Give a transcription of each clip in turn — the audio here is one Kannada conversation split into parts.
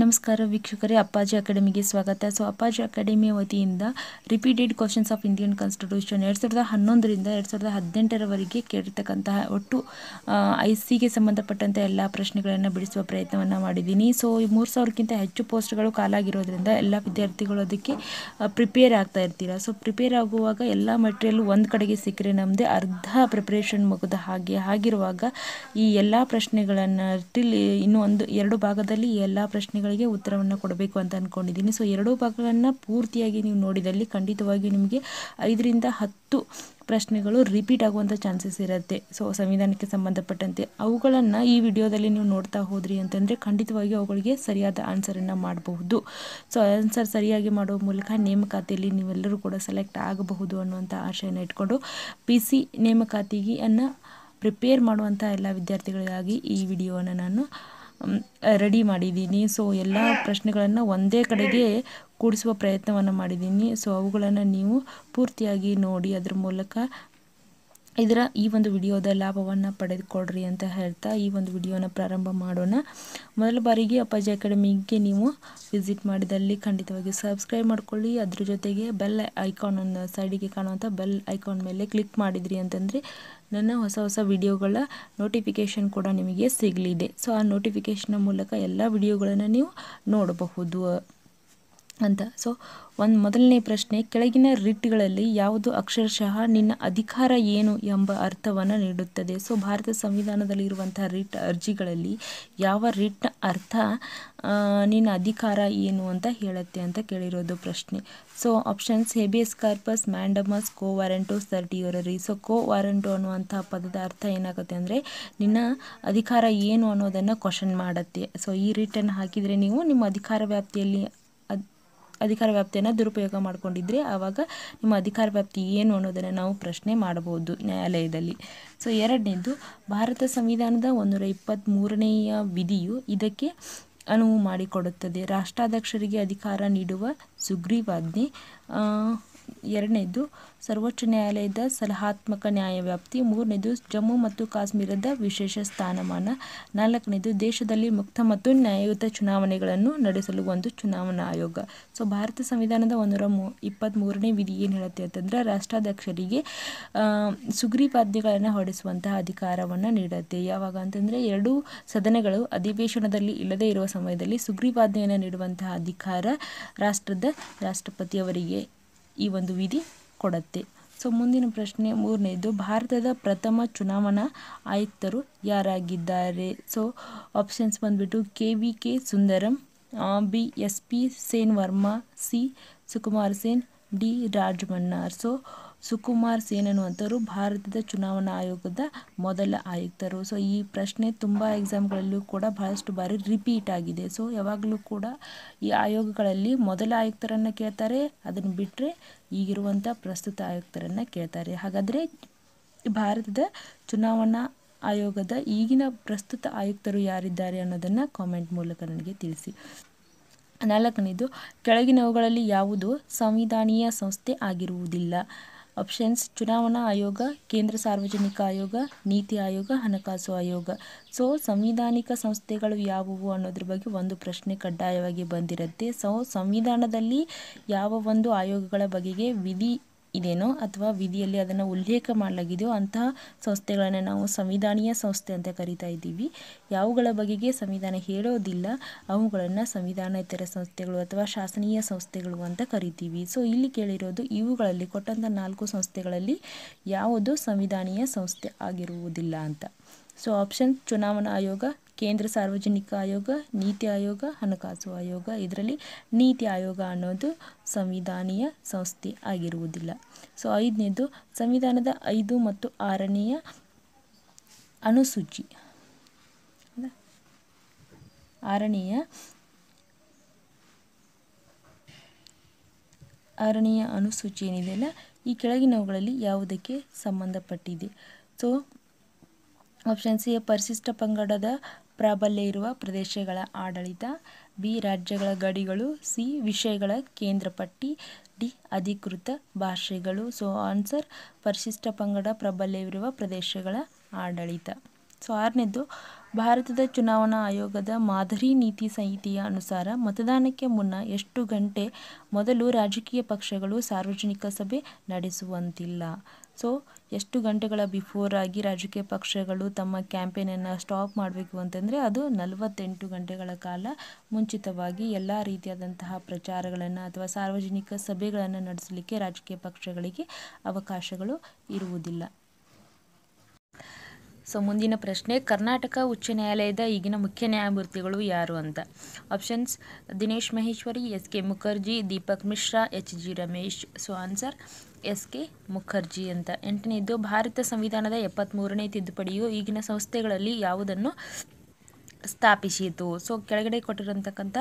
ನಮಸ್ಕಾರ ವೀಕ್ಷಕರೇ, ಅಪ್ಪಾಜಿ ಅಕಾಡೆಮಿಗೆ ಸ್ವಾಗತ. ಸೊ ಅಪ್ಪಾಜಿ ಅಕಾಡೆಮಿಯ ವತಿಯಿಂದ repeated questions of Indian constitution 2011ರಿಂದ 2018ರವರೆಗೆ ಕೇಳಿರ್ತಕ್ಕಂತಹ ಒಟ್ಟು ಐಸಿಗೆ ಸಂಬಂಧಪಟ್ಟಂಥ ಎಲ್ಲ ಪ್ರಶ್ನೆಗಳನ್ನು ಬಿಡಿಸುವ ಪ್ರಯತ್ನವನ್ನು ಮಾಡಿದ್ದೀನಿ. ಸೊ 3000ಕ್ಕಿಂತ ಹೆಚ್ಚು ಪೋಸ್ಟ್ಗಳು ಕಾಲಾಗಿರೋದ್ರಿಂದ ಎಲ್ಲ ವಿದ್ಯಾರ್ಥಿಗಳು ಅದಕ್ಕೆ ಪ್ರಿಪೇರ್ ಆಗ್ತಾ ಇರ್ತೀರ. ಸೊ ಪ್ರಿಪೇರ್ ಆಗುವಾಗ ಎಲ್ಲ ಮೆಟೀರಿಯಲ್ ಒಂದು ಕಡೆಗೆ ಸಿಕ್ಕರೆ ನಮ್ಮದೇ ಅರ್ಧ ಪ್ರಿಪ್ರೇಷನ್ ಮುಗಿದ ಹಾಗಿರುವಾಗ ಈ ಎಲ್ಲ ಪ್ರಶ್ನೆಗಳನ್ನು ಇನ್ನೂ ಎರಡು ಭಾಗದಲ್ಲಿ ಎಲ್ಲ ಪ್ರಶ್ನೆ ಗಳಿಗೆ ಉತ್ತರವನ್ನು ಕೊಡಬೇಕು ಅಂತ ಅಂದ್ಕೊಂಡಿದ್ದೀನಿ. ಸೊ ಎರಡು ಭಾಗಗಳನ್ನು ಪೂರ್ತಿಯಾಗಿ ನೀವು ನೋಡಿದಲ್ಲಿ ಖಂಡಿತವಾಗಿ ನಿಮಗೆ 5 ರಿಂದ 10 ಪ್ರಶ್ನೆಗಳು ರಿಪೀಟ್ ಆಗುವಂಥ ಚಾನ್ಸಸ್ ಇರುತ್ತೆ. ಸೊ ಸಂವಿಧಾನಕ್ಕೆ ಸಂಬಂಧಪಟ್ಟಂತೆ ಅವುಗಳನ್ನು ಈ ವಿಡಿಯೋದಲ್ಲಿ ನೀವು ನೋಡ್ತಾ ಹೋದ್ರಿ ಅಂತಂದರೆ ಖಂಡಿತವಾಗಿ ಅವುಗಳಿಗೆ ಸರಿಯಾದ ಆನ್ಸರನ್ನು ಮಾಡಬಹುದು. ಸೊ ಆನ್ಸರ್ ಸರಿಯಾಗಿ ಮಾಡುವ ಮೂಲಕ ನೇಮಕಾತಿಯಲ್ಲಿ ನೀವೆಲ್ಲರೂ ಕೂಡ ಸೆಲೆಕ್ಟ್ ಆಗಬಹುದು ಅನ್ನುವಂಥ ಆಶಯನ ಇಟ್ಕೊಂಡು PC ನೇಮಕಾತಿಗೆ ಅನ್ನು ಪ್ರಿಪೇರ್ ಮಾಡುವಂಥ ಎಲ್ಲ ವಿದ್ಯಾರ್ಥಿಗಳಿಗಾಗಿ ಈ ವಿಡಿಯೋವನ್ನು ನಾನು ರೆಡಿ ಮಾಡಿದ್ದೀನಿ. ಸೊ ಎಲ್ಲ ಪ್ರಶ್ನೆಗಳನ್ನು ಒಂದೇ ಕಡೆಗೆ ಕೂಡಿಸುವ ಪ್ರಯತ್ನವನ್ನು ಮಾಡಿದ್ದೀನಿ. ಸೊ ಅವುಗಳನ್ನು ನೀವು ಪೂರ್ತಿಯಾಗಿ ನೋಡಿ ಅದರ ಮೂಲಕ ಈ ಒಂದು ವಿಡಿಯೋದ ಲಾಭವನ್ನು ಪಡೆದುಕೊಳ್ಳ್ರಿ ಅಂತ ಹೇಳ್ತಾ ಈ ಒಂದು ವಿಡಿಯೋನ ಪ್ರಾರಂಭ ಮಾಡೋಣ. ಮೊದಲ ಬಾರಿಗೆ ಅಪ್ಪಾಜಿ ಅಕಾಡೆಮಿಗೆ ನೀವು ವಿಸಿಟ್ ಮಾಡಿದಲ್ಲಿ ಖಂಡಿತವಾಗಿ ಸಬ್ಸ್ಕ್ರೈಬ್ ಮಾಡ್ಕೊಳ್ಳಿ. ಅದ್ರ ಜೊತೆಗೆ ಬೆಲ್ ಐಕಾನ್ ಅನ್ನು ಸೈಡಿಗೆ ಕಾಣುವಂಥ ಬೆಲ್ ಐಕಾನ್ ಮೇಲೆ ಕ್ಲಿಕ್ ಮಾಡಿದ್ರಿ ಅಂತಂದರೆ ನನ್ನ ಹೊಸ ವಿಡಿಯೋಗಳ ನೋಟಿಫಿಕೇಷನ್ ಕೂಡ ನಿಮಗೆ ಸಿಗಲಿದೆ. ಸೊ ಆ ನೋಟಿಫಿಕೇಷನ್ ಮೂಲಕ ಎಲ್ಲ ವಿಡಿಯೋಗಳನ್ನು ನೀವು ನೋಡಬಹುದು ಅಂತ. ಸೊ ಮೊದಲನೇ ಪ್ರಶ್ನೆ, ಕೆಳಗಿನ ರಿಟ್ಗಳಲ್ಲಿ ಯಾವುದು ಅಕ್ಷರಶಃ ನಿನ್ನ ಅಧಿಕಾರ ಏನು ಎಂಬ ಅರ್ಥವನ್ನು ನೀಡುತ್ತದೆ? ಸೊ ಭಾರತ ಸಂವಿಧಾನದಲ್ಲಿರುವಂಥ ರಿಟ್ ಅರ್ಜಿಗಳಲ್ಲಿ ಯಾವ ರಿಟ್ನ ಅರ್ಥ ನಿನ್ನ ಅಧಿಕಾರ ಏನು ಅಂತ ಹೇಳುತ್ತೆ ಅಂತ ಕೇಳಿರೋದು ಪ್ರಶ್ನೆ. So options habeas corpus, mandamus, quo warranto, certiorari. So quo warranto ಅನ್ನುವಂಥ ಪದದ ಅರ್ಥ ಏನಾಗುತ್ತೆ ಅಂದರೆ ನಿನ್ನ ಅಧಿಕಾರ ಏನು ಅನ್ನೋದನ್ನು ಕ್ವಶನ್ ಮಾಡುತ್ತೆ. ಸೊ ಈ ರಿಟನ್ನು ಹಾಕಿದರೆ ನೀವು ನಿಮ್ಮ ಅಧಿಕಾರ ವ್ಯಾಪ್ತಿಯನ್ನು ದುರುಪಯೋಗ ಮಾಡ್ಕೊಂಡಿದ್ರೆ ಆವಾಗ ನಿಮ್ಮ ಅಧಿಕಾರ ವ್ಯಾಪ್ತಿ ಏನು ಅನ್ನೋದನ್ನು ನಾವು ಪ್ರಶ್ನೆ ಮಾಡಬಹುದು ನ್ಯಾಯಾಲಯದಲ್ಲಿ. ಸೊ ಎರಡನೇದು, ಭಾರತ ಸಂವಿಧಾನದ 123ನೇಯ ವಿಧಿಯು ಇದಕ್ಕೆ ಅನುವು ಮಾಡಿಕೊಡುತ್ತದೆ. ರಾಷ್ಟ್ರಾಧ್ಯಕ್ಷರಿಗೆ ಅಧಿಕಾರ ನೀಡುವ ಸುಗ್ರೀವಾಜ್ಞೆ. ಎರಡನೇದು, ಸರ್ವೋಚ್ಚ ನ್ಯಾಯಾಲಯದ ಸಲಹಾತ್ಮಕ ನ್ಯಾಯವ್ಯಾಪ್ತಿ. ಮೂರನೇದು, ಜಮ್ಮು ಮತ್ತು ಕಾಶ್ಮೀರದ ವಿಶೇಷ ಸ್ಥಾನಮಾನ. ನಾಲ್ಕನೇದು, ದೇಶದಲ್ಲಿ ಮುಕ್ತ ಮತ್ತು ನ್ಯಾಯಯುತ ಚುನಾವಣೆಗಳನ್ನು ನಡೆಸಲು ಒಂದು ಚುನಾವಣಾ ಆಯೋಗ. ಸೊ ಭಾರತ ಸಂವಿಧಾನದ 123ನೇ ವಿಧಿ ಏನು ಹೇಳುತ್ತೆ ಅಂತಂದರೆ ರಾಷ್ಟ್ರಾಧ್ಯಕ್ಷರಿಗೆ ಸುಗ್ರೀವಾಜ್ಞೆಗಳನ್ನು ಹೊರಡಿಸುವಂತಹ ಅಧಿಕಾರವನ್ನು ನೀಡುತ್ತೆ. ಯಾವಾಗ ಅಂತಂದರೆ ಎರಡೂ ಸದನಗಳು ಅಧಿವೇಶನದಲ್ಲಿ ಇಲ್ಲದೇ ಇರುವ ಸಮಯದಲ್ಲಿ ಸುಗ್ರೀವಾಜ್ಞೆಯನ್ನು ನೀಡುವಂತಹ ಅಧಿಕಾರ ರಾಷ್ಟ್ರಪತಿಯವರಿಗೆ ಈ ಒಂದು ವಿಧಿ ಕೊಡುತ್ತೆ. ಸೊ ಮುಂದಿನ ಪ್ರಶ್ನೆ ಮೂರನೇದು, ಭಾರತದ ಪ್ರಥಮ ಚುನಾವಣಾ ಆಯುಕ್ತರು ಯಾರಾಗಿದ್ದಾರೆ? ಸೊ ಆಪ್ಷನ್ಸ್ ಬಂದುಬಿಟ್ಟು KVK Sundaram, BSP Sen Verma, C Sukumar Sen, D Rajamannar. So Sukumar Sen ಅನ್ನುವಂಥವರು ಭಾರತದ ಚುನಾವಣಾ ಆಯೋಗದ ಮೊದಲ ಆಯುಕ್ತರು. ಸೊ ಈ ಪ್ರಶ್ನೆ ತುಂಬ ಎಕ್ಸಾಮ್ಗಳಲ್ಲೂ ಕೂಡ ಬಹಳಷ್ಟು ಬಾರಿ ರಿಪೀಟ್ ಆಗಿದೆ. ಸೊ ಯಾವಾಗಲೂ ಕೂಡ ಈ ಆಯೋಗಗಳಲ್ಲಿ ಮೊದಲ ಆಯುಕ್ತರನ್ನು ಕೇಳ್ತಾರೆ, ಅದನ್ನು ಬಿಟ್ಟರೆ ಈಗಿರುವಂಥ ಪ್ರಸ್ತುತ ಆಯುಕ್ತರನ್ನು ಕೇಳ್ತಾರೆ. ಹಾಗಾದರೆ ಭಾರತದ ಚುನಾವಣಾ ಆಯೋಗದ ಈಗಿನ ಪ್ರಸ್ತುತ ಆಯುಕ್ತರು ಯಾರಿದ್ದಾರೆ ಅನ್ನೋದನ್ನು ಕಾಮೆಂಟ್ ಮೂಲಕ ನನಗೆ ತಿಳಿಸಿ. ನಾಲ್ಕನೇದು, ಕೆಳಗಿನವುಗಳಲ್ಲಿ ಯಾವುದು ಸಂವಿಧಾನೀಯ ಸಂಸ್ಥೆ ಆಗಿರುವುದಿಲ್ಲ? ಆಪ್ಷನ್ಸ್ ಚುನಾವಣಾ ಆಯೋಗ, ಕೇಂದ್ರ ಸಾರ್ವಜನಿಕ ಆಯೋಗ, ನೀತಿ ಆಯೋಗ, ಹಣಕಾಸು ಆಯೋಗ. ಸೊ ಸಂವಿಧಾನಿಕ ಸಂಸ್ಥೆಗಳು ಯಾವುವು ಅನ್ನೋದ್ರ ಬಗ್ಗೆ ಒಂದು ಪ್ರಶ್ನೆ ಕಡ್ಡಾಯವಾಗಿ ಬಂದಿರುತ್ತೆ. ಸೊ ಸಂವಿಧಾನದಲ್ಲಿ ಯಾವ ಒಂದು ಆಯೋಗಗಳ ಬಗೆಗೆ ವಿಧಿ ಇದೇನೋ ಅಥವಾ ವಿಧಿಯಲ್ಲಿ ಅದನ್ನು ಉಲ್ಲೇಖ ಮಾಡಲಾಗಿದೆಯೋ ಅಂತಹ ಸಂಸ್ಥೆಗಳನ್ನು ನಾವು ಸಂವಿಧಾನೀಯ ಸಂಸ್ಥೆ ಅಂತ ಕರಿತಾ ಇದ್ದೀವಿ. ಯಾವುಗಳ ಬಗೆಗೆ ಸಂವಿಧಾನ ಹೇಳೋದಿಲ್ಲ ಅವುಗಳನ್ನು ಸಂವಿಧಾನೇತರ ಸಂಸ್ಥೆಗಳು ಅಥವಾ ಶಾಸನೀಯ ಸಂಸ್ಥೆಗಳು ಅಂತ ಕರಿತೀವಿ. ಸೊ ಇಲ್ಲಿ ಕೇಳಿರೋದು ಇವುಗಳಲ್ಲಿ ಕೊಟ್ಟಂಥ 4 ಸಂಸ್ಥೆಗಳಲ್ಲಿ ಯಾವುದು ಸಂವಿಧಾನೀಯ ಸಂಸ್ಥೆ ಆಗಿರುವುದಿಲ್ಲ ಅಂತ. ಸೊ ಆಪ್ಷನ್ ಚುನಾವಣಾ ಆಯೋಗ, ಕೇಂದ್ರ ಸಾರ್ವಜನಿಕ ಆಯೋಗ, ನೀತಿ ಆಯೋಗ, ಹಣಕಾಸು ಆಯೋಗ. ಇದರಲ್ಲಿ ನೀತಿ ಆಯೋಗ ಅನ್ನೋದು ಸಂವಿಧಾನೀಯ ಸಂಸ್ಥೆ ಆಗಿರುವುದಿಲ್ಲ. ಸೊ 5ನೇದು, ಸಂವಿಧಾನದ 5 ಮತ್ತು 6ನೇ ಅನುಸೂಚಿ 6ನೇ ಅನುಸೂಚಿ ಏನಿದೆಯಲ್ಲ ಈ ಕೆಳಗಿನವುಗಳಲ್ಲಿ ಯಾವುದಕ್ಕೆ ಸಂಬಂಧಪಟ್ಟಿದೆ? ಸೊ ಆಪ್ಷನ್ ಸಿ, ಪರಿಶಿಷ್ಟ ಪಂಗಡದ ಪ್ರಾಬಲ್ಯ ಇರುವ ಪ್ರದೇಶಗಳ ಆಡಳಿತ, B ರಾಜ್ಯಗಳ ಗಡಿಗಳು, C ವಿಷಯಗಳ ಕೇಂದ್ರ ಪಟ್ಟಿ, D ಅಧಿಕೃತ ಭಾಷೆಗಳು. ಸೊ ಆನ್ಸರ್ ಪರಿಶಿಷ್ಟ ಪಂಗಡ ಪ್ರಾಬಲ್ಯವಿರುವ ಪ್ರದೇಶಗಳ ಆಡಳಿತ. ಸೊ ಆರನೇದು, ಭಾರತದ ಚುನಾವಣಾ ಆಯೋಗದ ಮಾದರಿ ನೀತಿ ಸಂಹಿತೆಯ ಅನುಸಾರ ಮತದಾನಕ್ಕೆ ಮುನ್ನ ಎಷ್ಟು ಗಂಟೆ ಮೊದಲು ರಾಜಕೀಯ ಪಕ್ಷಗಳು ಸಾರ್ವಜನಿಕ ಸಭೆ ನಡೆಸುವಂತಿಲ್ಲ. ಸೊ ಎಷ್ಟು ಗಂಟೆಗಳ ಬಿಫೋರ್ ಆಗಿ ರಾಜಕೀಯ ಪಕ್ಷಗಳು ತಮ್ಮ ಕ್ಯಾಂಪೇನನ್ನು ಸ್ಟಾಪ್ ಮಾಡಬೇಕು ಅಂತಂದರೆ ಅದು 48 ಗಂಟೆಗಳ ಕಾಲ ಮುಂಚಿತವಾಗಿ ಎಲ್ಲ ರೀತಿಯಾದಂತಹ ಪ್ರಚಾರಗಳನ್ನು ಅಥವಾ ಸಾರ್ವಜನಿಕ ಸಭೆಗಳನ್ನು ನಡೆಸಲಿಕ್ಕೆ ರಾಜಕೀಯ ಪಕ್ಷಗಳಿಗೆ ಅವಕಾಶಗಳು ಇರುವುದಿಲ್ಲ. ಸೊ ಮುಂದಿನ ಪ್ರಶ್ನೆ, ಕರ್ನಾಟಕ ಉಚ್ಚ ನ್ಯಾಯಾಲಯದ ಈಗಿನ ಮುಖ್ಯ ನ್ಯಾಯಮೂರ್ತಿಗಳು ಯಾರು ಅಂತ. Options Dinesh Maheshwari, S.K. Mukherjee, Deepak Mishra, H.G. Ramesh. So answer S.K. Mukherjee ಅಂತ. ಎಂಟನೇದು, ಭಾರತ ಸಂವಿಧಾನದ 73ನೇ ತಿದ್ದುಪಡಿಯು ಈಗಿನ ಸಂಸ್ಥೆಗಳಲ್ಲಿ ಯಾವುದನ್ನು ಸ್ಥಾಪಿಸಿತು. ಸೊ ಕೆಳಗಡೆ ಕೊಟ್ಟಿರತಕ್ಕಂಥ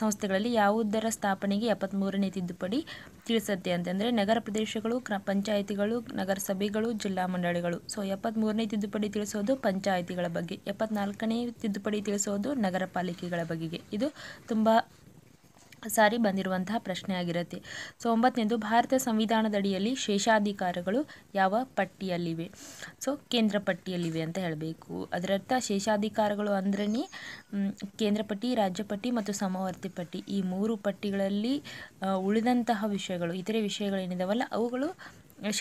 ಸಂಸ್ಥೆಗಳಲ್ಲಿ ಯಾವುದರ ಸ್ಥಾಪನೆಗೆ 73ನೇ ತಿದ್ದುಪಡಿ ತಿಳಿಸುತ್ತೆ ಅಂತಂದರೆ ನಗರ ಪ್ರದೇಶಗಳು, ಪಂಚಾಯಿತಿಗಳು, ನಗರಸಭೆಗಳು, ಜಿಲ್ಲಾ ಮಂಡಳಿಗಳು. ಸೊ 73ನೇ ತಿದ್ದುಪಡಿ ತಿಳಿಸೋದು ಪಂಚಾಯಿತಿಗಳ ಬಗ್ಗೆ, 74ನೇ ತಿದ್ದುಪಡಿ ತಿಳಿಸೋದು ನಗರ ಪಾಲಿಕೆಗಳ ಬಗೆಗೆ. ಇದು ತುಂಬ ಸಾರಿ ಬಂದಿರುವಂತಹ ಪ್ರಶ್ನೆ ಆಗಿರುತ್ತೆ. ಸೊ 9ನೇದು, ಭಾರತ ಸಂವಿಧಾನದಡಿಯಲ್ಲಿ ಶೇಷಾಧಿಕಾರಗಳು ಯಾವ ಪಟ್ಟಿಯಲ್ಲಿವೆ. ಸೊ ಕೇಂದ್ರ ಪಟ್ಟಿಯಲ್ಲಿವೆ ಅಂತ ಹೇಳಬೇಕು. ಅದರರ್ಥ ಶೇಷಾಧಿಕಾರಗಳು ಅಂದ್ರೇ ಕೇಂದ್ರ ಪಟ್ಟಿ, ರಾಜ್ಯ ಪಟ್ಟಿ ಮತ್ತು ಸಮವರ್ತಿ ಪಟ್ಟಿ. ಈ ಮೂರು ಪಟ್ಟಿಗಳಲ್ಲಿ ಉಳಿದಂತಹ ವಿಷಯಗಳು, ಇತರೆ ವಿಷಯಗಳೇನಿದಾವಲ್ಲ ಅವುಗಳು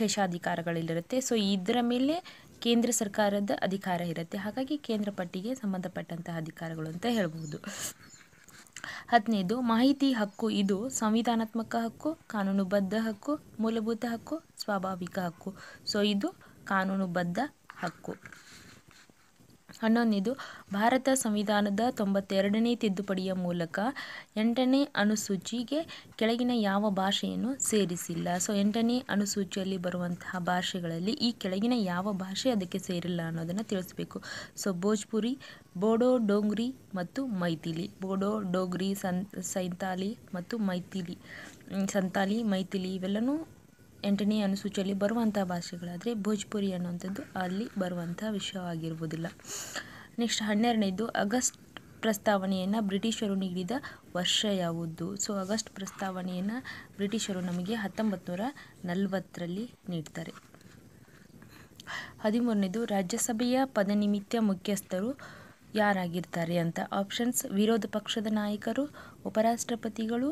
ಶೇಷಾಧಿಕಾರಗಳಿರುತ್ತೆ. ಸೊ ಇದರ ಮೇಲೆ ಕೇಂದ್ರ ಸರ್ಕಾರದ ಅಧಿಕಾರ ಇರುತ್ತೆ. ಹಾಗಾಗಿ ಕೇಂದ್ರ ಪಟ್ಟಿಗೆ ಸಂಬಂಧಪಟ್ಟಂತಹ ಅಧಿಕಾರಗಳು ಅಂತ ಹೇಳ್ಬೋದು. 15, ಮಾಹಿತಿ ಹಕ್ಕು ಇದು ಸಂವಿಧಾನಾತ್ಮಕ ಹಕ್ಕು, ಕಾನೂನುಬದ್ಧ ಹಕ್ಕು, ಮೂಲಭೂತ ಹಕ್ಕು, ಸ್ವಾಭಾವಿಕ ಹಕ್ಕು. ಸೊ ಇದು ಕಾನೂನುಬದ್ಧ ಹಕ್ಕು. 11, ಭಾರತ ಸಂವಿಧಾನದ 92ನೇ ತಿದ್ದುಪಡಿಯ ಮೂಲಕ 8ನೇ ಅನುಸೂಚಿಗೆ ಕೆಳಗಿನ ಯಾವ ಭಾಷೆಯನ್ನು ಸೇರಿಸಿಲ್ಲ. ಸೊ 8ನೇ ಅನುಸೂಚಿಯಲ್ಲಿ ಬರುವಂತಹ ಭಾಷೆಗಳಲ್ಲಿ ಈ ಕೆಳಗಿನ ಯಾವ ಭಾಷೆ ಅದಕ್ಕೆ ಸೇರಿಲ್ಲ ಅನ್ನೋದನ್ನು ತಿಳಿಸಬೇಕು. ಸೊ ಭೋಜ್ಪುರಿ, ಬೋಡೋ, ಡೋಂಗ್ರಿ ಮತ್ತು ಮೈಥಿಲಿ. ಬೋಡೋ, ಡೋಗ್ರಿ, ಸೈಂತಾಲಿ ಮತ್ತು ಮೈಥಿಲಿ, ಸಂತಾಲಿ, ಮೈಥಿಲಿ ಇವೆಲ್ಲವೂ 8ನೇ ಅನುಸೂಚಿಯಲ್ಲಿ ಬರುವಂಥ ಭಾಷೆಗಳಾದರೆ ಭೋಜ್ಪುರಿ ಅನ್ನುವಂಥದ್ದು ಅಲ್ಲಿ ಬರುವಂಥ ವಿಷಯವಾಗಿರುವುದಿಲ್ಲ. ನೆಕ್ಸ್ಟ್ 12ನೇದು, ಆಗಸ್ಟ್ ಪ್ರಸ್ತಾವನೆಯನ್ನು ಬ್ರಿಟಿಷರು ನೀಡಿದ ವರ್ಷ ಯಾವುದು. ಸೊ ಆಗಸ್ಟ್ ಪ್ರಸ್ತಾವನೆಯನ್ನು ಬ್ರಿಟಿಷರು ನಮಗೆ 1940ರಲ್ಲಿ ನೀಡ್ತಾರೆ. 13ನೇದು, ರಾಜ್ಯಸಭೆಯ ಪದನಿಮಿತ್ತ ಮುಖ್ಯಸ್ಥರು ಯಾರಾಗಿರ್ತಾರೆ ಅಂತ. ಆಪ್ಷನ್ಸ್ ವಿರೋಧ ಪಕ್ಷದ ನಾಯಕರು, ಉಪರಾಷ್ಟ್ರಪತಿಗಳು,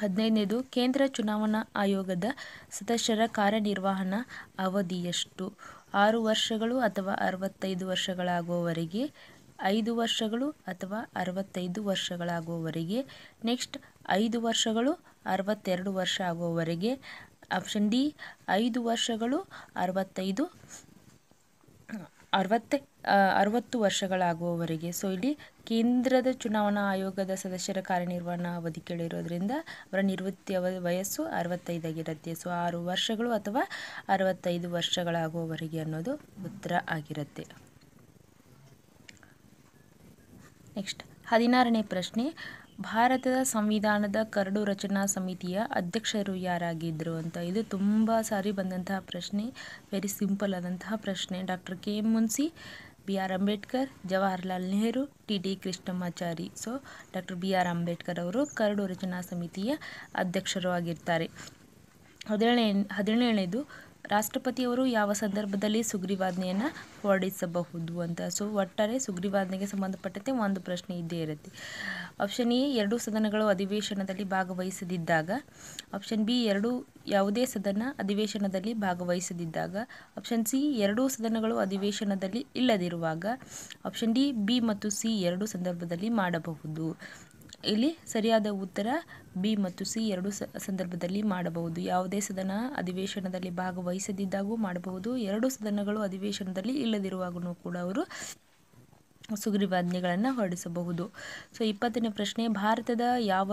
15ನೇದು, ಕೇಂದ್ರ ಚುನಾವಣಾ ಆಯೋಗದ ಸದಸ್ಯರ ಕಾರ್ಯನಿರ್ವಹಣಾ ಅವಧಿಯಷ್ಟು. 6 ವರ್ಷಗಳು ಅಥವಾ 65 ವರ್ಷಗಳಾಗುವವರೆಗೆ, 5 ವರ್ಷಗಳು ಅಥವಾ 65 ವರ್ಷಗಳಾಗುವವರೆಗೆ, ನೆಕ್ಸ್ಟ್ 5 ವರ್ಷಗಳು 62 ವರ್ಷ ಆಗುವವರೆಗೆ, ಆಪ್ಷನ್ ಡಿ 5 ವರ್ಷಗಳು 60 ವರ್ಷಗಳಾಗುವವರೆಗೆ. ಸೊ ಇಲ್ಲಿ ಕೇಂದ್ರದ ಚುನಾವಣಾ ಆಯೋಗದ ಸದಸ್ಯರ ಕಾರ್ಯನಿರ್ವಹಣಾ ಅವಧಿ ಕೇಳಿರೋದ್ರಿಂದ ಅವರ ನಿವೃತ್ತಿಯ ವಯಸ್ಸು 65 ಆಗಿರುತ್ತೆ. ಸೊ 6 ವರ್ಷಗಳು ಅಥವಾ 65 ವರ್ಷಗಳಾಗುವವರೆಗೆ ಅನ್ನೋದು ಉತ್ತರ ಆಗಿರುತ್ತೆ. ನೆಕ್ಸ್ಟ್ 16ನೇ ಪ್ರಶ್ನೆ, ಭಾರತದ ಸಂವಿಧಾನದ ಕರಡು ರಚನಾ ಸಮಿತಿಯ ಅಧ್ಯಕ್ಷರು ಯಾರಾಗಿದ್ದರು ಅಂತ. ಇದು ತುಂಬ ಸಾರಿ ಬಂದಂತಹ ಪ್ರಶ್ನೆ, ವೆರಿ ಸಿಂಪಲ್ ಆದಂತಹ ಪ್ರಶ್ನೆ. Doctor K. Munshi, B.R. Ambedkar, Jawaharlal Nehru, T.D. Krishnamachari. So doctor B.R. Ambedkar ಅವರು ಕರಡು ರಚನಾ ಸಮಿತಿಯ ಅಧ್ಯಕ್ಷರು ಆಗಿರ್ತಾರೆ. 17ನೇದು, ರಾಷ್ಟ್ರಪತಿಯವರು ಯಾವ ಸಂದರ್ಭದಲ್ಲಿ ಸುಗ್ರೀವಾಜ್ಞೆಯನ್ನು ಹೊರಡಿಸಬಹುದು ಅಂತ. ಸೊ ಒಟ್ಟಾರೆ ಸುಗ್ರೀವಾಜ್ಞೆಗೆ ಸಂಬಂಧಪಟ್ಟಂತೆ ಒಂದು ಪ್ರಶ್ನೆ ಇದ್ದೇ ಇರುತ್ತೆ. ಆಪ್ಷನ್ ಎ 2 ಸದನಗಳು ಅಧಿವೇಶನದಲ್ಲಿ ಭಾಗವಹಿಸದಿದ್ದಾಗ, ಆಪ್ಷನ್ ಬಿ ಯಾವುದೇ ಸದನ ಅಧಿವೇಶನದಲ್ಲಿ ಭಾಗವಹಿಸದಿದ್ದಾಗ, ಆಪ್ಷನ್ ಸಿ 2 ಸದನಗಳು ಅಧಿವೇಶನದಲ್ಲಿ ಇಲ್ಲದಿರುವಾಗ, ಆಪ್ಷನ್ ಡಿ ಬಿ ಮತ್ತು ಸಿ 2 ಸಂದರ್ಭದಲ್ಲಿ ಮಾಡಬಹುದು. ಇಲ್ಲಿ ಸರಿಯಾದ ಉತ್ತರ ಬಿ ಮತ್ತು ಸಿ 2 ಸಂದರ್ಭದಲ್ಲಿ ಮಾಡಬಹುದು. ಯಾವುದೇ ಸದನ ಅಧಿವೇಶನದಲ್ಲಿ ಭಾಗವಹಿಸದಿದ್ದಾಗೂ ಮಾಡಬಹುದು, 2 ಸದನಗಳು ಅಧಿವೇಶನದಲ್ಲಿ ಇಲ್ಲದಿರುವಾಗೂ ಕೂಡ ಅವರು ಸುಗ್ರೀವಾಜ್ಞೆಗಳನ್ನು ಹೊರಡಿಸಬಹುದು. ಸೊ 20ನೇ ಪ್ರಶ್ನೆ, ಭಾರತದ ಯಾವ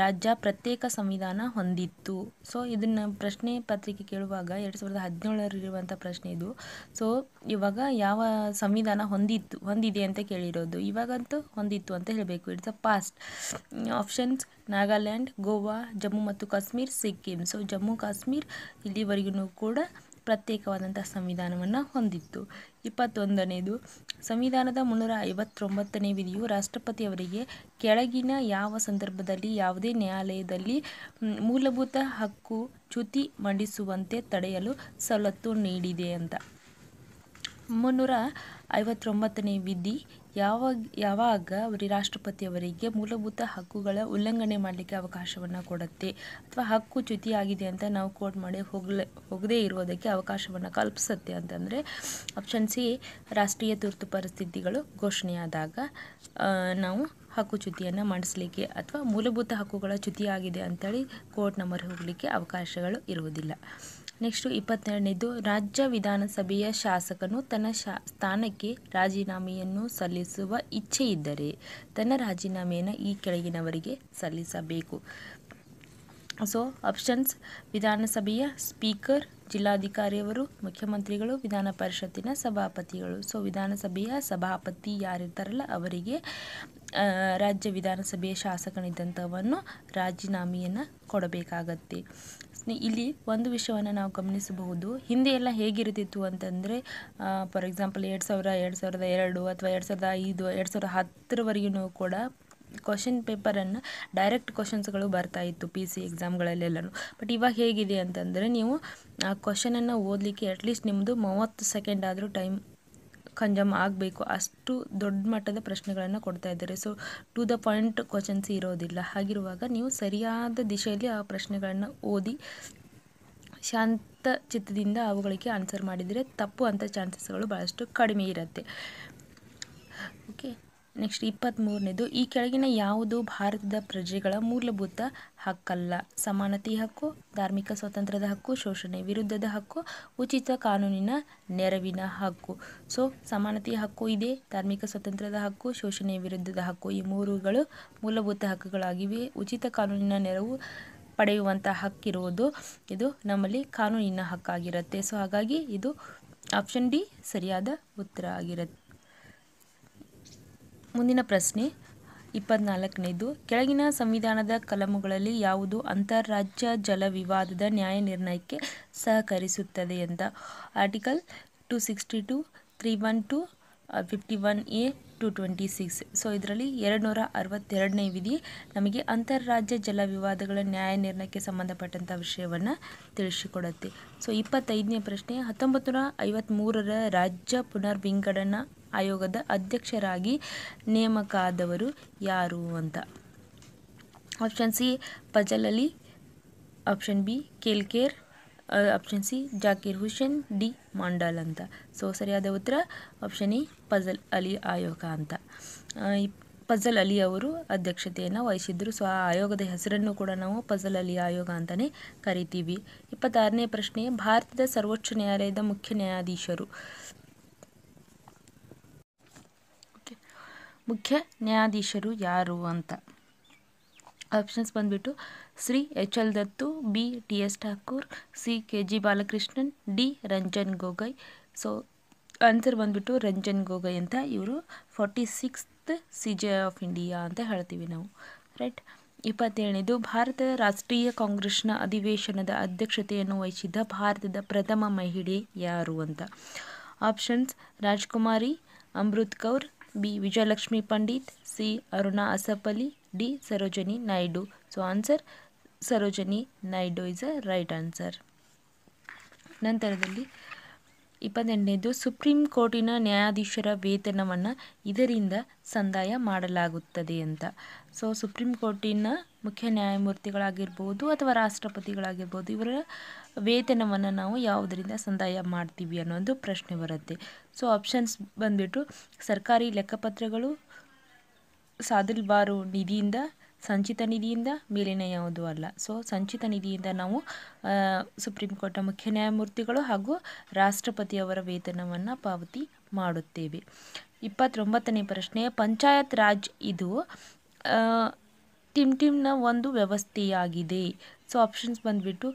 ರಾಜ್ಯ ಪ್ರತ್ಯೇಕ ಸಂವಿಧಾನ ಹೊಂದಿತ್ತು? ಸೊ ಇದನ್ನು ಪ್ರಶ್ನೆ ಪತ್ರಿಕೆ ಕೇಳುವಾಗ 2017 ಪ್ರಶ್ನೆ ಇದು. ಸೊ ಇವಾಗ ಯಾವ ಸಂವಿಧಾನ ಹೊಂದಿದೆ ಅಂತ ಕೇಳಿರೋದು, ಇವಾಗಂತೂ ಹೊಂದಿತ್ತು ಅಂತ ಹೇಳಬೇಕು. It's a past. Options Nagaland, Goa, Jammu ಮತ್ತು ಕಾಶ್ಮೀರ್, ಸಿಕ್ಕಿಂ. ಸೊ ಜಮ್ಮು ಕಾಶ್ಮೀರ್ ಇಲ್ಲಿವರೆಗೂ ಕೂಡ ಪ್ರತ್ಯೇಕವಾದಂತಹ ಸಂವಿಧಾನವನ್ನು ಹೊಂದಿತ್ತು. 21ನೇದು, ಸಂವಿಧಾನದ 359ನೇ ವಿಧಿಯು ರಾಷ್ಟ್ರಪತಿಯವರಿಗೆ ಕೆಳಗಿನ ಯಾವ ಸಂದರ್ಭದಲ್ಲಿ ಯಾವುದೇ ನ್ಯಾಯಾಲಯದಲ್ಲಿ ಮೂಲಭೂತ ಹಕ್ಕು ಚ್ಯುತಿ ಮಂಡಿಸುವಂತೆ ತಡೆಯಲು ಸವಲತ್ತು ನೀಡಿದೆ ಅಂತ. 359ನೇ ವಿಧಿ ಯಾವಾಗ ರಾಷ್ಟ್ರಪತಿಯವರಿಗೆ ಮೂಲಭೂತ ಹಕ್ಕುಗಳ ಉಲ್ಲಂಘನೆ ಮಾಡಲಿಕ್ಕೆ ಅವಕಾಶವನ್ನು ಕೊಡುತ್ತೆ ಅಥವಾ ಹಕ್ಕು ಚ್ಯುತಿ ಆಗಿದೆ ಅಂತ ನಾವು ಕೋರ್ಟ್ ಮಾಡಿ ಹೋಗದೇ ಇರುವುದಕ್ಕೆ ಅವಕಾಶವನ್ನು ಕಲ್ಪಿಸುತ್ತೆ ಅಂತಂದರೆ ಆಪ್ಷನ್ ಸಿ, ರಾಷ್ಟ್ರೀಯ ತುರ್ತು ಪರಿಸ್ಥಿತಿಗಳು ಘೋಷಣೆಯಾದಾಗ ನಾವು ಹಕ್ಕು ಚ್ಯುತಿಯನ್ನು ಮಾಡಿಸಲಿಕ್ಕೆ ಅಥವಾ ಮೂಲಭೂತ ಹಕ್ಕುಗಳ ಚ್ಯುತಿ ಆಗಿದೆ ಅಂತೇಳಿ ಕೋರ್ಟ್ ನಂಬರ್ ಹೋಗಲಿಕ್ಕೆ ಅವಕಾಶಗಳು ಇರುವುದಿಲ್ಲ. ನೆಕ್ಸ್ಟು 22ನೇದು, ರಾಜ್ಯ ವಿಧಾನಸಭೆಯ ಶಾಸಕನು ತನ್ನ ಸ್ಥಾನಕ್ಕೆ ರಾಜೀನಾಮೆಯನ್ನು ಸಲ್ಲಿಸುವ ಇಚ್ಛೆ ಇದ್ದರೆ ತನ್ನ ರಾಜೀನಾಮೆಯನ್ನು ಈ ಕೆಳಗಿನವರಿಗೆ ಸಲ್ಲಿಸಬೇಕು. ಸೊ ಆಪ್ಷನ್ಸ್, ವಿಧಾನಸಭೆಯ ಸ್ಪೀಕರ್, ಜಿಲ್ಲಾಧಿಕಾರಿಯವರು, ಮುಖ್ಯಮಂತ್ರಿಗಳು, ವಿಧಾನ ಪರಿಷತ್ತಿನ ಸಭಾಪತಿಗಳು. ಸೊ ವಿಧಾನಸಭೆಯ ಸಭಾಪತಿ ಯಾರಿರ್ತಾರಲ್ಲ ಅವರಿಗೆ ರಾಜ್ಯ ವಿಧಾನಸಭೆಯ ಶಾಸಕನಿದ್ದಂಥವನ್ನು ರಾಜೀನಾಮೆಯನ್ನು ಕೊಡಬೇಕಾಗತ್ತೆ. ಇಲ್ಲಿ ಒಂದು ವಿಷಯವನ್ನು ನಾವು ಗಮನಿಸಬಹುದು, ಹಿಂದೆ ಎಲ್ಲ ಹೇಗಿರುತ್ತಿತ್ತು ಅಂತಂದರೆ ಫಾರ್ ಎಕ್ಸಾಂಪಲ್ 2000, 2002 ಅಥವಾ 2005, 2010ವರೆಗೂ ಕೂಡ ಕ್ವಶನ್ ಪೇಪರನ್ನು ಡೈರೆಕ್ಟ್ ಕ್ವಶನ್ಸ್ಗಳು ಬರ್ತಾಯಿತ್ತು ಪಿ ಸಿ ಎಕ್ಸಾಮ್ಗಳಲ್ಲೆಲ್ಲನೂ. ಬಟ್ ಇವಾಗ ಹೇಗಿದೆ ಅಂತಂದರೆ ನೀವು ಆ ಕ್ವಶನನ್ನು ಓದಲಿಕ್ಕೆ ಅಟ್ಲೀಸ್ಟ್ ನಿಮ್ಮದು 30 ಸೆಕೆಂಡ್ ಆದರೂ ಟೈಮ್ ಕನ್ಸ್ಯೂಮ್ ಆಗಬೇಕು, ಅಷ್ಟು ದೊಡ್ಡ ಮಟ್ಟದ ಪ್ರಶ್ನೆಗಳನ್ನು ಕೊಡ್ತಾ ಇದ್ದಾರೆ. So to the point questions ಇರೋದಿಲ್ಲ. ಹಾಗಿರುವಾಗ ನೀವು ಸರಿಯಾದ ದಿಶೆಯಲ್ಲಿ ಆ ಪ್ರಶ್ನೆಗಳನ್ನು ಓದಿ ಶಾಂತ ಚಿತ್ತದಿಂದ ಅವುಗಳಿಗೆ ಆನ್ಸರ್ ಮಾಡಿದರೆ ತಪ್ಪು ಅಂತ ಚಾನ್ಸಸ್ಗಳು ಭಾಳಷ್ಟು ಕಡಿಮೆ ಇರುತ್ತೆ. ಓಕೆ, ನೆಕ್ಸ್ಟ್ 23ನೇದು, ಈ ಕೆಳಗಿನ ಯಾವುದು ಭಾರತದ ಪ್ರಜೆಗಳ ಮೂಲಭೂತ ಹಕ್ಕಲ್ಲ? ಸಮಾನತೆ ಹಕ್ಕು, ಧಾರ್ಮಿಕ ಸ್ವಾತಂತ್ರ್ಯದ ಹಕ್ಕು, ಶೋಷಣೆ ವಿರುದ್ಧದ ಹಕ್ಕು, ಉಚಿತ ಕಾನೂನಿನ ನೆರವಿನ ಹಕ್ಕು. ಸೊ ಸಮಾನತೆಯ ಹಕ್ಕು ಇದೆ, ಧಾರ್ಮಿಕ ಸ್ವಾತಂತ್ರ್ಯದ ಹಕ್ಕು, ಶೋಷಣೆ ವಿರುದ್ಧದ ಹಕ್ಕು, ಈ ಮೂರುಗಳು ಮೂಲಭೂತ ಹಕ್ಕುಗಳಾಗಿವೆ. ಉಚಿತ ಕಾನೂನಿನ ನೆರವು ಪಡೆಯುವಂಥ ಹಕ್ಕಿರುವುದು ಇದು ನಮ್ಮಲ್ಲಿ ಕಾನೂನಿನ ಹಕ್ಕಾಗಿರುತ್ತೆ. ಸೊ ಹಾಗಾಗಿ ಇದು ಆಪ್ಷನ್ ಡಿ ಸರಿಯಾದ ಉತ್ತರ ಆಗಿರುತ್ತೆ. ಮುಂದಿನ ಪ್ರಶ್ನೆ 24ನೇದು, ಕೆಳಗಿನ ಸಂವಿಧಾನದ ಕಲಮುಗಳಲ್ಲಿ ಯಾವುದು ಅಂತಾರಾಜ್ಯ ಜಲ ವಿವಾದದ ನ್ಯಾಯ ನಿರ್ಣಯಕ್ಕೆ ಸಹಕರಿಸುತ್ತದೆ ಅಂತ? Article 262, 312, 51A, 226. ಸೊ ಇದರಲ್ಲಿ 262ನೇ ವಿಧಿ ನಮಗೆ ಅಂತಾರಾಜ್ಯ ಜಲ ವಿವಾದಗಳ ನ್ಯಾಯ ನಿರ್ಣಯಕ್ಕೆ ಸಂಬಂಧಪಟ್ಟಂಥ ವಿಷಯವನ್ನು ತಿಳಿಸಿಕೊಡುತ್ತೆ. ಸೊ 25ನೇ ಪ್ರಶ್ನೆ, 1953ರ ರಾಜ್ಯ ಪುನರ್ವಿಂಗಡಣಾ ಆಯೋಗದ ಅಧ್ಯಕ್ಷರಾಗಿ ನೇಮಕಾದವರು ಯಾರು ಅಂತ? Option C, Fazal Ali, option B, Kelkar, option C, Zakir Hussain, D, Mandal ಅಂತ. ಸೊ ಸರಿಯಾದ ಉತ್ತರ ಆಪ್ಷನ್ ಎ, ಫಜಲ್ ಅಲಿ ಆಯೋಗ ಅಂತ. ಫಜಲ್ ಅಲಿ ಅವರು ಅಧ್ಯಕ್ಷತೆಯನ್ನು ವಹಿಸಿದ್ರು. ಸೊ ಆ ಆಯೋಗದ ಹೆಸರನ್ನು ಕೂಡ ನಾವು ಫಜಲ್ ಅಲಿ ಆಯೋಗ ಅಂತಲೇ ಕರಿತೀವಿ. 26ನೇ ಪ್ರಶ್ನೆ, ಭಾರತದ ಸರ್ವೋಚ್ಚ ನ್ಯಾಯಾಲಯದ ಮುಖ್ಯ ನ್ಯಾಯಾಧೀಶರು ಯಾರು ಅಂತ? ಆಪ್ಷನ್ಸ್ ಬಂದುಬಿಟ್ಟು Shri H.L. Dattu, B T.S. Thakur, C K.G. Balakrishnan, D Ranjan Gogoi. So answer ಬಂದುಬಿಟ್ಟು ರಂಜನ್ ಗೋಗೊಯ್ ಅಂತ. ಇವರು 46th CJ ಆಫ್ ಇಂಡಿಯಾ ಅಂತ ಹೇಳ್ತೀವಿ ನಾವು, ರೈಟ್. 27ನೇದು, ಭಾರತ ರಾಷ್ಟ್ರೀಯ ಕಾಂಗ್ರೆಸ್ನ ಅಧಿವೇಶನದ ಅಧ್ಯಕ್ಷತೆಯನ್ನು ವಹಿಸಿದ್ದ ಭಾರತದ ಪ್ರಥಮ ಮಹಿಳೆ ಯಾರು ಅಂತ? Options Rajkumari, Amrit Kaur, B Vijayalakshmi Pandit, C Aruna Asaf Ali, D Sarojini Naidu. So answer Sarojini Naidu is a right answer. ನಂತರದಲ್ಲಿ 28ನೇದು, ಸುಪ್ರೀಂ ಕೋರ್ಟಿನ ನ್ಯಾಯಾಧೀಶರ ವೇತನವನ್ನು ಇದರಿಂದ ಸಂದಾಯ ಮಾಡಲಾಗುತ್ತದೆ ಅಂತ. ಸೊ ಸುಪ್ರೀಂ ಕೋರ್ಟಿನ ಮುಖ್ಯ ನ್ಯಾಯಮೂರ್ತಿಗಳಾಗಿರ್ಬೋದು ಅಥವಾ ರಾಷ್ಟ್ರಪತಿಗಳಾಗಿರ್ಬೋದು ಇವರ ವೇತನವನ್ನು ನಾವು ಯಾವುದರಿಂದ ಸಂದಾಯ ಮಾಡ್ತೀವಿ ಅನ್ನೋದು ಪ್ರಶ್ನೆ ಬರುತ್ತೆ. ಸೊ ಆಪ್ಷನ್ಸ್ ಬಂದುಬಿಟ್ಟು ಸರ್ಕಾರಿ ಲೆಕ್ಕಪತ್ರಗಳು, ಸಾದಿಲ್ಬಾರು ನಿಧಿಯಿಂದ, ಸಂಚಿತ ನಿಧಿಯಿಂದ, ಮೇಲಿನ ಯಾವುದೂ ಅಲ್ಲ. ಸೊ ಸಂಚಿತ ನಿಧಿಯಿಂದ ನಾವು ಸುಪ್ರೀಂ ಕೋರ್ಟ್ನ ಮುಖ್ಯ ನ್ಯಾಯಮೂರ್ತಿಗಳು ಹಾಗೂ ರಾಷ್ಟ್ರಪತಿಯವರ ವೇತನವನ್ನು ಪಾವತಿ ಮಾಡುತ್ತೇವೆ. 29ನೇ ಪ್ರಶ್ನೆ, ಪಂಚಾಯತ್ ರಾಜ್ ಇದು ಟಿಮ್ಟಿಮ್ನ ಒಂದು ವ್ಯವಸ್ಥೆಯಾಗಿದೆ. ಸೊ ಆಪ್ಷನ್ಸ್ ಬಂದುಬಿಟ್ಟು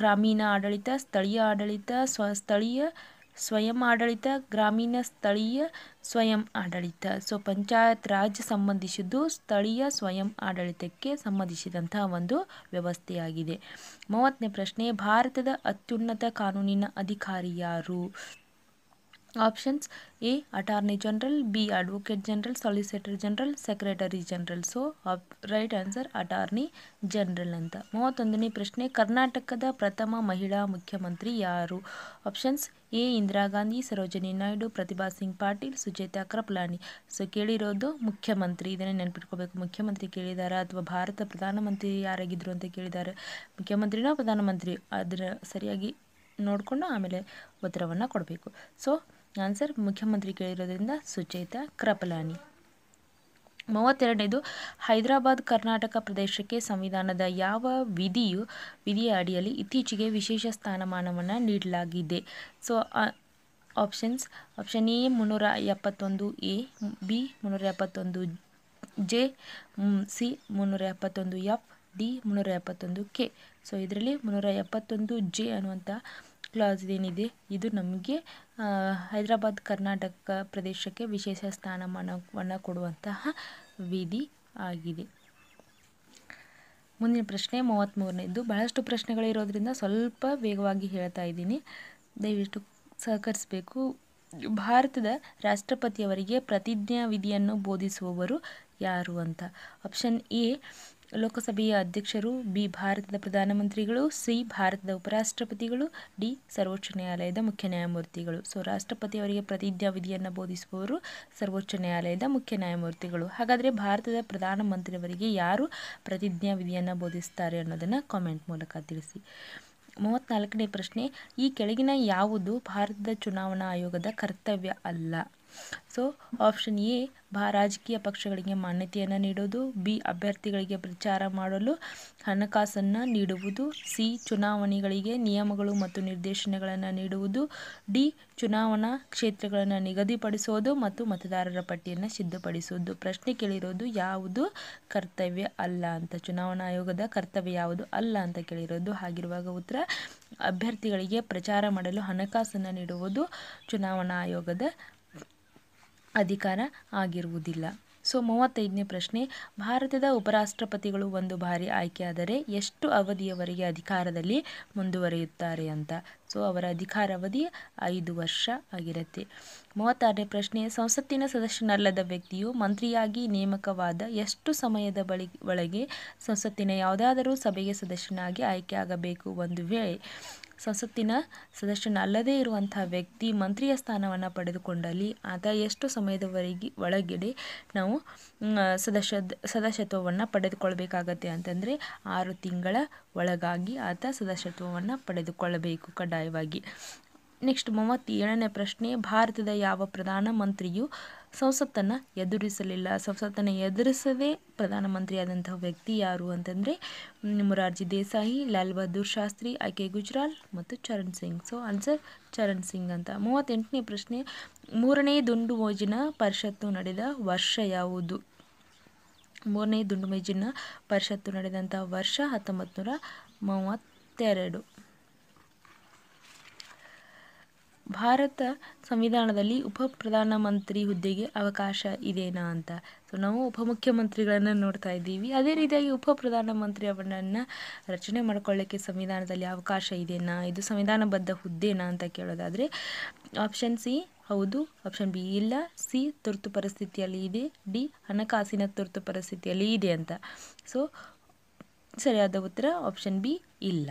ಗ್ರಾಮೀಣ ಆಡಳಿತ, ಸ್ಥಳೀಯ ಆಡಳಿತ, ಸ್ಥಳೀಯ ಸ್ವಯಂ ಆಡಳಿತ, ಗ್ರಾಮೀಣ ಸ್ಥಳೀಯ ಸ್ವಯಂ ಆಡಳಿತ. ಸೊ ಪಂಚಾಯತ್ ರಾಜ್ ಸಂಬಂಧಿಸಿದ್ದು ಸ್ಥಳೀಯ ಸ್ವಯಂ ಆಡಳಿತಕ್ಕೆ ಸಂಬಂಧಿಸಿದಂತಹ ಒಂದು ವ್ಯವಸ್ಥೆಯಾಗಿದೆ. 30ನೇ ಪ್ರಶ್ನೆ, ಭಾರತದ ಅತ್ಯುನ್ನತ ಕಾನೂನಿನ ಅಧಿಕಾರಿ ಯಾರು? Options A attorney general, B advocate general, solicitor general, secretary general. So right answer attorney general ಅಂತ. 31ನೇ ಪ್ರಶ್ನೆ, ಕರ್ನಾಟಕದ ಪ್ರಥಮ ಮಹಿಳಾ ಮುಖ್ಯಮಂತ್ರಿ ಯಾರು? Options A Indira Gandhi, Sarojini Naidu, Pratibha Singh Patil, Sucheta Kripalani. So ಕೇಳಿರೋದು ಮುಖ್ಯಮಂತ್ರಿ, ಇದನ್ನೇ ನೆನಪಿಟ್ಕೋಬೇಕು. ಮುಖ್ಯಮಂತ್ರಿ ಕೇಳಿದಾರ ಅಥವಾ ಭಾರತ ಪ್ರಧಾನಮಂತ್ರಿ ಯಾರಾಗಿದ್ದರು ಅಂತ ಕೇಳಿದ್ದಾರೆ. ಮುಖ್ಯಮಂತ್ರಿನೋ ಪ್ರಧಾನಮಂತ್ರಿ ಅದರ ಸರಿಯಾಗಿ ನೋಡಿಕೊಂಡು ಆಮೇಲೆ ಉತ್ತರವನ್ನು ಕೊಡಬೇಕು. ಸೊ ಆನ್ಸರ್ ಮುಖ್ಯಮಂತ್ರಿ ಕೇಳಿರೋದ್ರಿಂದ ಸುಚೇತಾ ಕ್ರಪಲಾನಿ. 32ನೇದು, ಹೈದರಾಬಾದ್ ಕರ್ನಾಟಕ ಪ್ರದೇಶಕ್ಕೆ ಸಂವಿಧಾನದ ಯಾವ ವಿಧಿಯ ಅಡಿಯಲ್ಲಿ ಇತ್ತೀಚೆಗೆ ವಿಶೇಷ ಸ್ಥಾನಮಾನವನ್ನು ನೀಡಲಾಗಿದೆ? So options option A 371 A, B 371 J, C 371 F, D 371 K. So ಇದರಲ್ಲಿ 371 ಜೆ ಅನ್ನುವಂಥ ಕ್ಲಾಸ್ ಏನಿದೆ ಇದು ನಮಗೆ ಹೈದರಾಬಾದ್ ಕರ್ನಾಟಕ ಪ್ರದೇಶಕ್ಕೆ ವಿಶೇಷ ಸ್ಥಾನಮಾನವನ್ನು ಕೊಡುವಂತಹ ವಿಧಿ ಆಗಿದೆ. ಮುಂದಿನ ಪ್ರಶ್ನೆ 33ನೇದು. ಬಹಳಷ್ಟು ಪ್ರಶ್ನೆಗಳಿರೋದ್ರಿಂದ ಸ್ವಲ್ಪ ವೇಗವಾಗಿ ಹೇಳ್ತಾ ಇದ್ದೀನಿ, ದಯವಿಟ್ಟು ಸಹಕರಿಸಬೇಕು. ಭಾರತದ ರಾಷ್ಟ್ರಪತಿಯವರಿಗೆ ಪ್ರತಿಜ್ಞಾ ವಿಧಿಯನ್ನು ಬೋಧಿಸುವವರು ಯಾರು ಅಂತ? ಆಪ್ಷನ್ ಎ ಲೋಕಸಭೆಯ ಅಧ್ಯಕ್ಷರು, ಬಿ ಭಾರತದ ಪ್ರಧಾನಮಂತ್ರಿಗಳು, ಸಿ ಭಾರತದ ಉಪರಾಷ್ಟ್ರಪತಿಗಳು, ಡಿ ಸರ್ವೋಚ್ಚ ನ್ಯಾಯಾಲಯದ ಮುಖ್ಯ ನ್ಯಾಯಮೂರ್ತಿಗಳು. ಸೊ ರಾಷ್ಟ್ರಪತಿಯವರಿಗೆ ಪ್ರತಿಜ್ಞಾ ವಿಧಿಯನ್ನು ಬೋಧಿಸುವವರು ಸರ್ವೋಚ್ಚ ನ್ಯಾಯಾಲಯದ ಮುಖ್ಯ ನ್ಯಾಯಮೂರ್ತಿಗಳು. ಹಾಗಾದರೆ ಭಾರತದ ಪ್ರಧಾನಮಂತ್ರಿಯವರಿಗೆ ಯಾರು ಪ್ರತಿಜ್ಞಾ ವಿಧಿಯನ್ನು ಬೋಧಿಸ್ತಾರೆ ಅನ್ನೋದನ್ನು ಕಾಮೆಂಟ್ ಮೂಲಕ ತಿಳಿಸಿ. 34ನೇ ಪ್ರಶ್ನೆ, ಈ ಕೆಳಗಿನ ಯಾವುದು ಭಾರತದ ಚುನಾವಣಾ ಆಯೋಗದ ಕರ್ತವ್ಯ ಅಲ್ಲ? ಸೊ ಆಪ್ಷನ್ ಎ ರಾಜಕೀಯ ಪಕ್ಷಗಳಿಗೆ ಮಾನ್ಯತೆಯನ್ನು ನೀಡೋದು, ಬಿ ಅಭ್ಯರ್ಥಿಗಳಿಗೆ ಪ್ರಚಾರ ಮಾಡಲು ಹಣಕಾಸನ್ನು ನೀಡುವುದು, ಸಿ ಚುನಾವಣೆಗಳಿಗೆ ನಿಯಮಗಳು ಮತ್ತು ನಿರ್ದೇಶನಗಳನ್ನು ನೀಡುವುದು, ಡಿ ಚುನಾವಣಾ ಕ್ಷೇತ್ರಗಳನ್ನು ನಿಗದಿಪಡಿಸೋದು ಮತ್ತು ಮತದಾರರ ಪಟ್ಟಿಯನ್ನು ಸಿದ್ಧಪಡಿಸುವುದು. ಪ್ರಶ್ನೆ ಕೇಳಿರೋದು ಯಾವುದು ಕರ್ತವ್ಯ ಅಲ್ಲ ಅಂತ, ಚುನಾವಣಾ ಆಯೋಗದ ಕರ್ತವ್ಯ ಯಾವುದು ಅಲ್ಲ ಅಂತ ಕೇಳಿರೋದು. ಹಾಗಿರುವಾಗ ಉತ್ತರ ಅಭ್ಯರ್ಥಿಗಳಿಗೆ ಪ್ರಚಾರ ಮಾಡಲು ಹಣಕಾಸನ್ನು ನೀಡುವುದು ಚುನಾವಣಾ ಆಯೋಗದ ಅಧಿಕಾರ ಆಗಿರುವುದಿಲ್ಲ. ಸೊ 35ನೇ ಪ್ರಶ್ನೆ, ಭಾರತದ ಉಪರಾಷ್ಟ್ರಪತಿಗಳು ಒಂದು ಬಾರಿ ಆಯ್ಕೆಯಾದರೆ ಎಷ್ಟು ಅವಧಿಯವರೆಗೆ ಅಧಿಕಾರದಲ್ಲಿ ಮುಂದುವರಿಯುತ್ತಾರೆ ಅಂತ? ಸೊ ಅವರ ಅಧಿಕಾರಾವಧಿ 5 ವರ್ಷ ಆಗಿರುತ್ತೆ. 36ನೇ ಪ್ರಶ್ನೆ, ಸಂಸತ್ತಿನ ಸದಸ್ಯನಲ್ಲದ ವ್ಯಕ್ತಿಯು ಮಂತ್ರಿಯಾಗಿ ನೇಮಕವಾದ ಎಷ್ಟು ಸಮಯದ ಒಳಗೆ ಸಂಸತ್ತಿನ ಯಾವುದಾದರೂ ಸಭೆಗೆ ಸದಸ್ಯನಾಗಿ ಆಯ್ಕೆಯಾಗಬೇಕು? ಒಂದು ವೇಳೆ ಸಂಸತ್ತಿನ ಸದಸ್ಯನಲ್ಲದೇ ಇರುವಂತಹ ವ್ಯಕ್ತಿ ಮಂತ್ರಿಯ ಸ್ಥಾನವನ್ನು ಪಡೆದುಕೊಂಡಲ್ಲಿ ಆತ ಎಷ್ಟು ಸಮಯದವರೆಗೆ ಒಳಗಡೆ ನಾವು ಸದಸ್ಯತ್ವವನ್ನು ಪಡೆದುಕೊಳ್ಬೇಕಾಗತ್ತೆ ಅಂತಂದರೆ 6 ತಿಂಗಳ ಒಳಗಾಗಿ ಆತ ಸದಸ್ಯತ್ವವನ್ನು ಪಡೆದುಕೊಳ್ಳಬೇಕು ಕಡ್ಡಾಯವಾಗಿ. ನೆಕ್ಸ್ಟ್ 37ನೇ ಪ್ರಶ್ನೆ, ಭಾರತದ ಯಾವ ಪ್ರಧಾನಮಂತ್ರಿಯು ಸಂಸತ್ತನ್ನು ಎದುರಿಸಲಿಲ್ಲ? ಸಂಸತ್ತನ್ನು ಎದುರಿಸದೇ ಪ್ರಧಾನಮಂತ್ರಿಯಾದಂತಹ ವ್ಯಕ್ತಿ ಯಾರು ಅಂತಂದರೆ ಮೊರಾರ್ಜಿ ದೇಸಾಯಿ, ಲಾಲ್ ಬಹದ್ದೂರ್ ಶಾಸ್ತ್ರಿ, ಆಕೆ ಗುಜರಾಲ್ ಮತ್ತು ಚರಣ್ ಸಿಂಗ್. ಸೊ ಆನ್ಸರ್ ಚರಣ್ ಸಿಂಗ್ ಅಂತ. 38ನೇ ಪ್ರಶ್ನೆ, 3ನೇ ದುಂಡು ಮೋಜಿನ ಪರಿಷತ್ತು ನಡೆದ ವರ್ಷ ಯಾವುದು? 3ನೇ ದುಂಡು ಮೋಜಿನ ಪರಿಷತ್ತು ನಡೆದಂಥ ವರ್ಷ 1932. ಭಾರತ ಸಂವಿಧಾನದಲ್ಲಿ ಉಪ ಪ್ರಧಾನಮಂತ್ರಿ ಹುದ್ದೆಗೆ ಅವಕಾಶ ಇದೆನಾ ಅಂತ? ಸೊ ನಾವು ಉಪಮುಖ್ಯಮಂತ್ರಿಗಳನ್ನು ನೋಡ್ತಾ ಇದ್ದೀವಿ, ಅದೇ ರೀತಿಯಾಗಿ ಉಪ ಪ್ರಧಾನಮಂತ್ರಿ ಅವರನ್ನು ರಚನೆ ಮಾಡ್ಕೊಳ್ಳೋಕ್ಕೆ ಸಂವಿಧಾನದಲ್ಲಿ ಅವಕಾಶ ಇದೆಯಾ, ಇದು ಸಂವಿಧಾನಬದ್ಧ ಹುದ್ದೆನಾ ಅಂತ ಕೇಳೋದಾದರೆ ಆಪ್ಷನ್ ಸಿ ಹೌದು, ಆಪ್ಷನ್ ಬಿ ಇಲ್ಲ, ಸಿ ತುರ್ತು ಪರಿಸ್ಥಿತಿಯಲ್ಲಿ ಇದೆ, ಡಿ ಹಣಕಾಸಿನ ತುರ್ತು ಪರಿಸ್ಥಿತಿಯಲ್ಲಿ ಇದೆ ಅಂತ. ಸೊ ಸರಿಯಾದ ಉತ್ತರ ಆಪ್ಷನ್ ಬಿ ಇಲ್ಲ.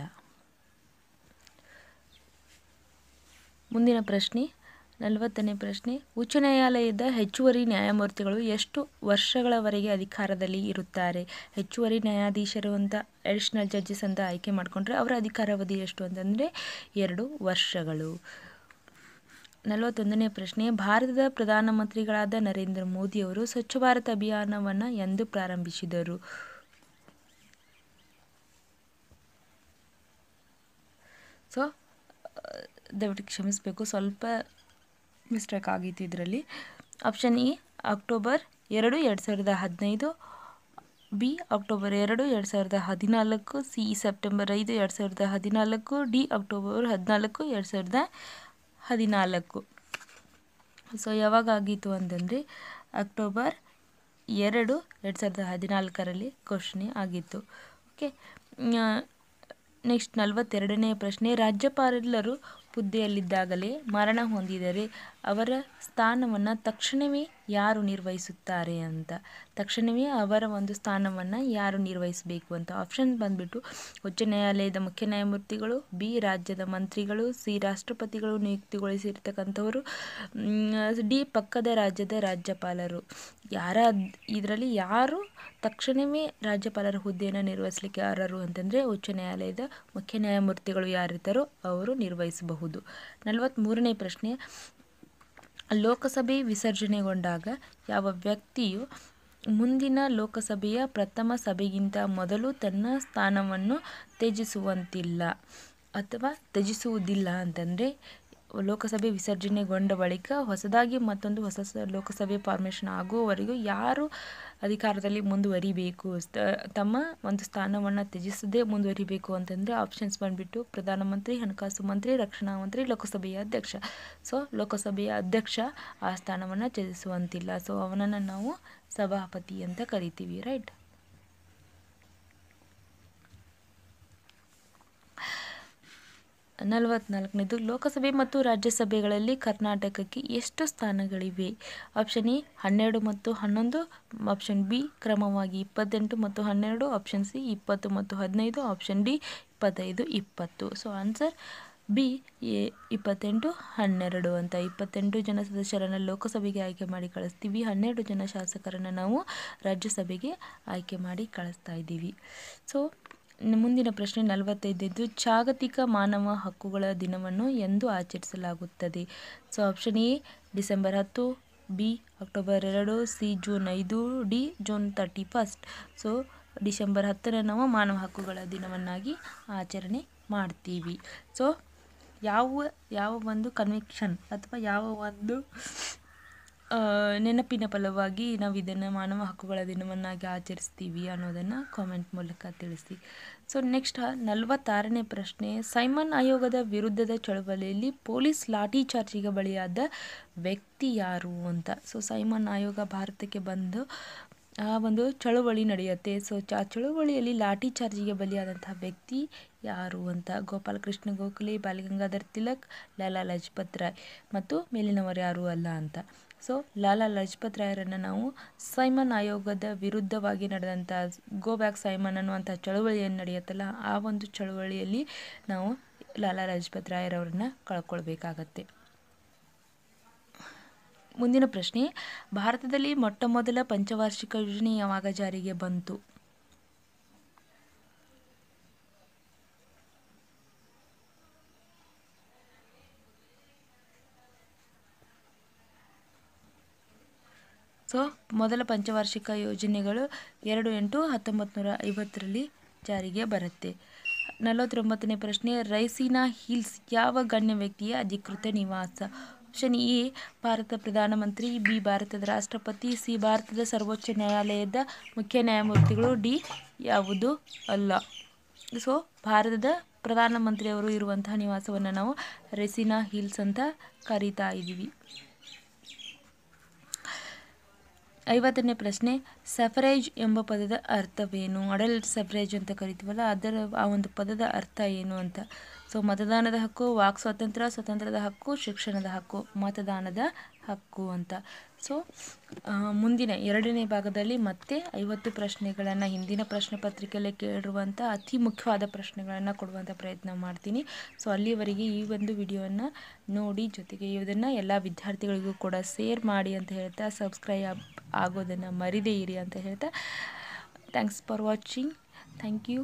ಮುಂದಿನ ಪ್ರಶ್ನೆ 40ನೇ ಪ್ರಶ್ನೆ, ಉಚ್ಚ ನ್ಯಾಯಾಲಯದ ಹೆಚ್ಚುವರಿ ನ್ಯಾಯಮೂರ್ತಿಗಳು ಎಷ್ಟು ವರ್ಷಗಳವರೆಗೆ ಅಧಿಕಾರದಲ್ಲಿ ಇರುತ್ತಾರೆ? ಹೆಚ್ಚುವರಿ ನ್ಯಾಯಾಧೀಶರು ಅಂತ ಅಡಿಷನಲ್ ಜಡ್ಜಸ್ ಅಂತ ಆಯ್ಕೆ ಮಾಡಿಕೊಂಡ್ರೆ ಅವರ ಅಧಿಕಾರಾವಧಿ ಎಷ್ಟು ಅಂತಂದರೆ 2 ವರ್ಷಗಳು. 41ನೇ ಪ್ರಶ್ನೆ, ಭಾರತದ ಪ್ರಧಾನಮಂತ್ರಿಗಳಾದ ನರೇಂದ್ರ ಮೋದಿಯವರು ಸ್ವಚ್ಛ ಭಾರತ್ ಅಭಿಯಾನವನ್ನು ಎಂದು ಪ್ರಾರಂಭಿಸಿದರು? ಸೊ ದಯವಿಟ್ಟು ಕ್ಷಮಿಸಬೇಕು, ಸ್ವಲ್ಪ ಮಿಸ್ಟೇಕ್ ಆಗಿತ್ತು ಇದರಲ್ಲಿ. Option E October 2, 2015, B October 2, 2014, C September 5, 2014, D October 14, 2014. So ಯಾವಾಗ ಆಗಿತ್ತು ಅಂತಂದರೆ ಅಕ್ಟೋಬರ್ 2, 2014ರಲ್ಲಿ ಘೋಷಣೆ ಆಗಿತ್ತು. ಓಕೆ, ನೆಕ್ಸ್ಟ್ 42ನೇ ಪ್ರಶ್ನೆ. ರಾಜ್ಯಪಾಲರು ಹುದ್ದೆಯಲ್ಲಿದ್ದಾಗಲೇ ಮರಣ ಹೊಂದಿದರೆ ಅವರ ಸ್ಥಾನವನ್ನು ತಕ್ಷಣವೇ ಯಾರು ನಿರ್ವಹಿಸುತ್ತಾರೆ ಅಂತ, ತಕ್ಷಣವೇ ಅವರ ಒಂದು ಸ್ಥಾನವನ್ನು ಯಾರು ನಿರ್ವಹಿಸಬೇಕು ಅಂತ. ಆಪ್ಷನ್ ಬಂದ್ಬಿಟ್ಟು ಉಚ್ಚ ನ್ಯಾಯಾಲಯದ ಮುಖ್ಯ ನ್ಯಾಯಮೂರ್ತಿಗಳು, ಬಿ ರಾಜ್ಯದ ಮಂತ್ರಿಗಳು, ಸಿ ರಾಷ್ಟ್ರಪತಿಗಳು ನಿಯುಕ್ತಿಗೊಳಿಸಿರ್ತಕ್ಕಂಥವರು, ಡಿ ಪಕ್ಕದ ರಾಜ್ಯದ ರಾಜ್ಯಪಾಲರು. ಇದರಲ್ಲಿ ಯಾರು ತಕ್ಷಣವೇ ರಾಜ್ಯಪಾಲರ ಹುದ್ದೆಯನ್ನು ನಿರ್ವಹಿಸಲಿಕ್ಕೆ ಯಾರರು ಅಂತಂದರೆ ಉಚ್ಚ ನ್ಯಾಯಾಲಯದ ಮುಖ್ಯ ನ್ಯಾಯಮೂರ್ತಿಗಳು ಯಾರಿದ್ದಾರೋ ಅವರು ನಿರ್ವಹಿಸಬಹುದು. 43ನೇ ಪ್ರಶ್ನೆ. ಲೋಕಸಭೆ ವಿಸರ್ಜನೆಗೊಂಡಾಗ ಯಾವ ವ್ಯಕ್ತಿಯು ಮುಂದಿನ ಲೋಕಸಭೆಯ ಪ್ರಥಮ ಸಭೆಗಿಂತ ಮೊದಲು ತನ್ನ ಸ್ಥಾನವನ್ನು ತ್ಯಜಿಸುವಂತಿಲ್ಲ ಅಥವಾ ತ್ಯಜಿಸುವುದಿಲ್ಲ ಅಂತಂದರೆ, ಲೋಕಸಭೆ ವಿಸರ್ಜನೆಗೊಂಡ ಬಳಿಕ ಹೊಸದಾಗಿ ಮತ್ತೊಂದು ಹೊಸ ಲೋಕಸಭೆ ಫಾರ್ಮೇಷನ್ ಆಗುವವರೆಗೂ ಯಾರು ಅಧಿಕಾರದಲ್ಲಿ ಮುಂದುವರಿಬೇಕು, ತಮ್ಮ ಒಂದು ಸ್ಥಾನವನ್ನು ತ್ಯಜಿಸದೇ ಮುಂದುವರಿಬೇಕು ಅಂತಂದರೆ ಆಪ್ಷನ್ಸ್ ಬಂದುಬಿಟ್ಟು ಪ್ರಧಾನಮಂತ್ರಿ, ಹಣಕಾಸು ಮಂತ್ರಿ, ರಕ್ಷಣಾ ಮಂತ್ರಿ, ಲೋಕಸಭೆಯ ಅಧ್ಯಕ್ಷ. ಸೊ ಲೋಕಸಭೆಯ ಅಧ್ಯಕ್ಷ ಆ ಸ್ಥಾನವನ್ನು ತ್ಯಜಿಸುವಂತಿಲ್ಲ. ಸೊ ಅವನನ್ನು ನಾವು ಸಭಾಪತಿ ಅಂತ ಕರಿತೀವಿ, ರೈಟ್. ನಲವತ್ನಾಲ್ಕನೇದು. ಲೋಕಸಭೆ ಮತ್ತು ರಾಜ್ಯಸಭೆಗಳಲ್ಲಿ ಕರ್ನಾಟಕಕ್ಕೆ ಎಷ್ಟು ಸ್ಥಾನಗಳಿವೆ? ಆಪ್ಷನ್ ಎ 12 ಮತ್ತು 11, ಆಪ್ಷನ್ ಬಿ ಕ್ರಮವಾಗಿ 28 ಮತ್ತು 12, ಆಪ್ಷನ್ ಸಿ 20 ಮತ್ತು 15, option D 25, 20. So answer B 28, 12 ಅಂತ. 28 ಜನ ಸದಸ್ಯರನ್ನು ಲೋಕಸಭೆಗೆ ಆಯ್ಕೆ ಮಾಡಿ ಕಳಿಸ್ತೀವಿ, 12 ಜನ ಶಾಸಕರನ್ನು ನಾವು ರಾಜ್ಯಸಭೆಗೆ ಆಯ್ಕೆ ಮಾಡಿ ಕಳಿಸ್ತಾ ಇದ್ದೀವಿ. ಸೊ ಮುಂದಿನ ಪ್ರಶ್ನೆ 45. ಜಾಗತಿಕ ಮಾನವ ಹಕ್ಕುಗಳ ದಿನವನ್ನು ಎಂದು ಆಚರಿಸಲಾಗುತ್ತದೆ? So option A December 10, B October 2, C June 5, D June 31. So December 10 ನಾವು ಮಾನವ ಹಕ್ಕುಗಳ ದಿನವನ್ನಾಗಿ ಆಚರಣೆ ಮಾಡ್ತೀವಿ. ಸೊ ಯಾವ ಒಂದು ಕನ್ವಿಕ್ಷನ್ ಅಥವಾ ಯಾವ ಒಂದು ನೆನಪಿನ ಫಲವಾಗಿ ನಾವು ಇದನ್ನು ಮಾನವ ಹಕ್ಕುಗಳ ದಿನವನ್ನಾಗಿ ಆಚರಿಸ್ತೀವಿ ಅನ್ನೋದನ್ನು ಕಾಮೆಂಟ್ ಮೂಲಕ ತಿಳಿಸಿ. ಸೊ ನೆಕ್ಸ್ಟ್ 46ನೇ ಪ್ರಶ್ನೆ. ಸೈಮನ್ ಆಯೋಗದ ವಿರುದ್ಧದ ಚಳವಳಿಯಲ್ಲಿ ಪೊಲೀಸ್ ಲಾಠಿಚಾರ್ಜಿಗೆ ಬಲಿಯಾದ ವ್ಯಕ್ತಿ ಯಾರು ಅಂತ. ಸೊ ಸೈಮನ್ ಆಯೋಗ ಭಾರತಕ್ಕೆ ಬಂದು ಆ ಒಂದು ಚಳುವಳಿ ನಡೆಯುತ್ತೆ. ಸೊ ಚಳುವಳಿಯಲ್ಲಿ ಲಾಠಿಚಾರ್ಜಿಗೆ ಬಲಿಯಾದಂತಹ ವ್ಯಕ್ತಿ ಯಾರು ಅಂತ. ಗೋಪಾಲ್ ಕೃಷ್ಣ ಗೋಖಲೆ, ಬಾಲಗಂಗಾಧರ್ ತಿಲಕ್, ಲಾಲಾ ಲಜಪತ್ ರಾಯ್ ಮತ್ತು ಮೇಲಿನವರು ಯಾರೂ ಅಲ್ಲ ಅಂತ. ಸೊ ಲಾಲಾ ಲಜಪತ್ ರಾಯರನ್ನು ನಾವು ಸೈಮನ್ ಆಯೋಗದ ವಿರುದ್ಧವಾಗಿ ನಡೆದಂಥ ಗೋ ಬ್ಯಾಕ್ ಸೈಮನ್ ಅನ್ನುವಂಥ ಚಳುವಳಿಯನ್ನು ನಡೆಯುತ್ತಲ್ಲ, ಆ ಒಂದು ಚಳುವಳಿಯಲ್ಲಿ ನಾವು ಲಾಲಾ ಲಜಪತ್ ರಾಯರವರನ್ನು ಕಳ್ಕೊಳ್ಬೇಕಾಗತ್ತೆ. ಮುಂದಿನ ಪ್ರಶ್ನೆ. ಭಾರತದಲ್ಲಿ ಮೊಟ್ಟಮೊದಲ ಪಂಚವಾರ್ಷಿಕ ಯೋಜನೆ ಯಾವಾಗ ಜಾರಿಗೆ ಬಂತು? ಸೊ ಮೊದಲ ಪಂಚವಾರ್ಷಿಕ ಯೋಜನೆಗಳು 28 1950ರಲ್ಲಿ ಜಾರಿಗೆ ಬರುತ್ತೆ. 49ನೇ ಪ್ರಶ್ನೆ. ರೈಸಿನಾ ಹಿಲ್ಸ್ ಯಾವ ಗಣ್ಯ ವ್ಯಕ್ತಿಯ ಅಧಿಕೃತ ನಿವಾಸ? ಆಪ್ಷನ್ ಎ ಭಾರತ ಪ್ರಧಾನಮಂತ್ರಿ, ಬಿ ಭಾರತದ ರಾಷ್ಟ್ರಪತಿ, ಸಿ ಭಾರತದ ಸರ್ವೋಚ್ಚ ನ್ಯಾಯಾಲಯದ ಮುಖ್ಯ ನ್ಯಾಯಮೂರ್ತಿಗಳು, ಡಿ ಯಾವುದು ಅಲ್ಲ. ಸೊ ಭಾರತದ ಪ್ರಧಾನಮಂತ್ರಿಯವರು ಇರುವಂತಹ ನಿವಾಸವನ್ನು ನಾವು ರೈಸಿನಾ ಹಿಲ್ಸ್ ಅಂತ ಕರೀತಾ ಇದ್ದೀವಿ. 50ನೇ ಪ್ರಶ್ನೆ. ಸಫರೇಜ್ ಎಂಬ ಪದದ ಅರ್ಥವೇನು? ಅಡಲ್ಟ್ ಸಫರೇಜ್ ಅಂತ ಕರಿತೀವಲ್ಲ, ಆ ಒಂದು ಪದದ ಅರ್ಥ ಏನು ಅಂತ. ಸೊ ಮತದಾನದ ಹಕ್ಕು, ವಾಕ್ ಸ್ವಾತಂತ್ರ್ಯ, ಸ್ವತಂತ್ರದ ಹಕ್ಕು, ಶಿಕ್ಷಣದ ಹಕ್ಕು, ಮತದಾನದ ಹಕ್ಕು ಅಂತ. ಸೊ ಮುಂದಿನ ಎರಡನೇ ಭಾಗದಲ್ಲಿ ಮತ್ತೆ 50 ಪ್ರಶ್ನೆಗಳನ್ನು ಹಿಂದಿನ ಪ್ರಶ್ನೆ ಪತ್ರಿಕೆಯಲ್ಲಿ ಕೇಳಿರುವಂಥ ಅತಿ ಮುಖ್ಯವಾದ ಪ್ರಶ್ನೆಗಳನ್ನು ಕೊಡುವಂಥ ಪ್ರಯತ್ನ ಮಾಡ್ತೀನಿ. ಸೊ ಅಲ್ಲಿವರೆಗೆ ಈ ಒಂದು ವಿಡಿಯೋವನ್ನು ನೋಡಿ, ಜೊತೆಗೆ ಇದನ್ನು ಎಲ್ಲ ವಿದ್ಯಾರ್ಥಿಗಳಿಗೂ ಕೂಡ ಶೇರ್ ಮಾಡಿ ಅಂತ ಹೇಳ್ತಾ, ಸಬ್ಸ್ಕ್ರೈಬ್ ಆಗೋದನ್ನು ಮರಿದೇ ಇರಿ ಅಂತ ಹೇಳ್ತಾ, thanks for watching. Thank you.